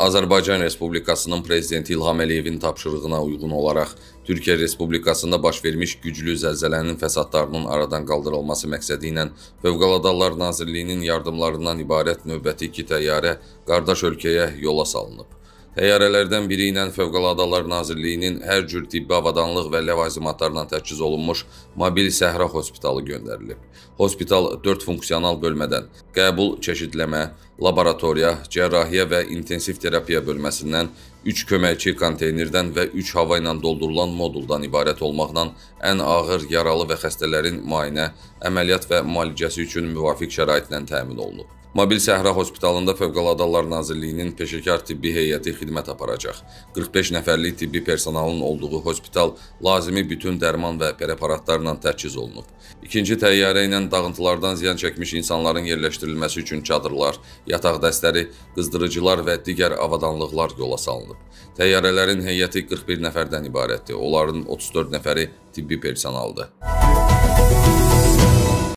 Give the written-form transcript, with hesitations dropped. Azərbaycan Respublikasının Prezidenti İlham Əliyevin tapşırığına uyğun olaraq Türkiyə Respublikasında baş vermiş güclü zəlzələnin fəsadlarının aradan qaldırılması məqsədi ilə Fövqəladə Hallar Nazirliyinin yardımlarından ibarət növbəti 2 təyyarə qardaş ölkəyə yola salınıb. Təyyarələrdən biri ilə Fövqəladə Hallar Nazirliyinin hər cür tibbi avadanlıq və ləvazimatlarla təchiz olunmuş Mobil Səhra Hospitalı göndərilib. Hospital 4 funksional bölmədən qəbul, çeşidləmə, laboratoriya, cərrahiyyə və intensiv terapiya bölməsindən, 3 köməkçi konteynerdən və 3 hava ilə doldurulan moduldan ibarət olmaqla ən ağır yaralı və xəstələrin müayinə, əməliyyat və müalicəsi üçün müvafiq şəraitlə təmin olunub. Mobil Səhra Hospitalında Fövqəladə Hallar Nazirliyinin peşəkar tibbi heyəti xidmət aparacaq. 45 nəfərlik tibbi personalın olduğu hospital lazımi bütün dərman və preparatlarla təchiz olunub. 2-ci təyyarə ilə dağıntılardan ziyan çəkmiş insanların yerləşdirilməsi üçün çadırlar, yataq dəstəri, qızdırıcılar və digər avadanlıqlar yola salınıb. Təyyarələrin heyəti 41 nəfərdən ibarətdir. Onların 34 nəfəri tibbi personaldır.